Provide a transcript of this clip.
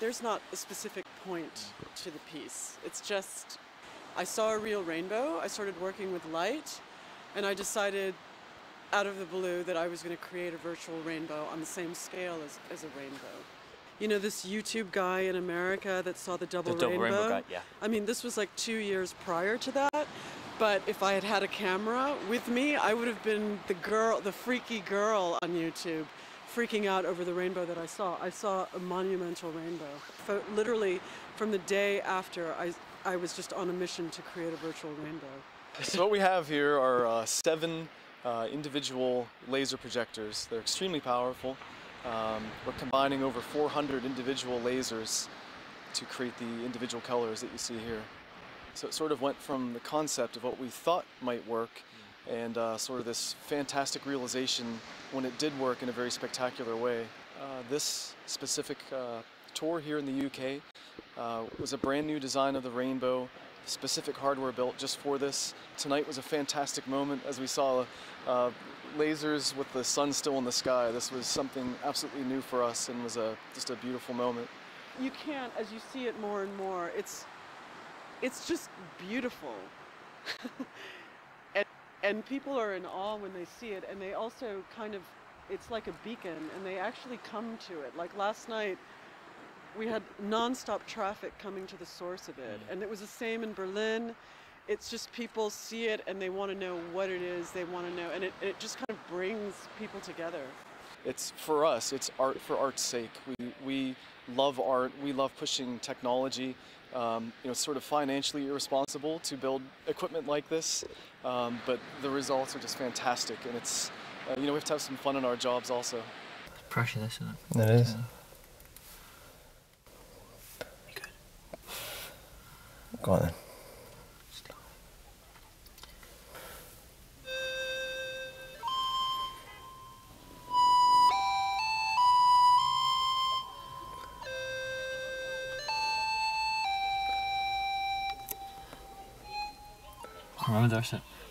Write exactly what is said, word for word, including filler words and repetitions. There's not a specific point to the piece. It's just, I saw a real rainbow, I started working with light, and I decided out of the blue that I was going to create a virtual rainbow on the same scale as, as a rainbow. You know, this YouTube guy in America that saw the double the rainbow? The double rainbow guy, yeah. I mean, this was like two years prior to that, but if I had had a camera with me, I would have been the girl, the freaky girl on YouTube, freaking out over the rainbow that I saw. I saw a monumental rainbow. So literally, from the day after, I, I was just on a mission to create a virtual rainbow. So what we have here are uh, seven uh, individual laser projectors. They're extremely powerful. Um, we're combining over four hundred individual lasers to create the individual colors that you see here. So it sort of went from the concept of what we thought might work and uh, sort of this fantastic realization when it did work in a very spectacular way. Uh, this specific uh, tour here in the U K uh, was a brand new design of the rainbow, specific hardware built just for this. Tonight was a fantastic moment as we saw uh, lasers with the sun still in the sky. This was something absolutely new for us and was a, just a beautiful moment. You can't, as you see it more and more, it's, it's just beautiful. And people are in awe when they see it, and they also kind of, it's like a beacon, and they actually come to it. Like last night, we had non-stop traffic coming to the source of it, and it was the same in Berlin. It's just people see it, and they want to know what it is, they want to know, and it, it just kind of brings people together. It's, for us, it's art for art's sake. We, we love art, we love pushing technology. Um, you know, sort of financially irresponsible to build equipment like this, um, but the results are just fantastic, and it's, uh, you know, we have to have some fun in our jobs also. It's precious, isn't it? It is. You good? Go on then. I remember that shit.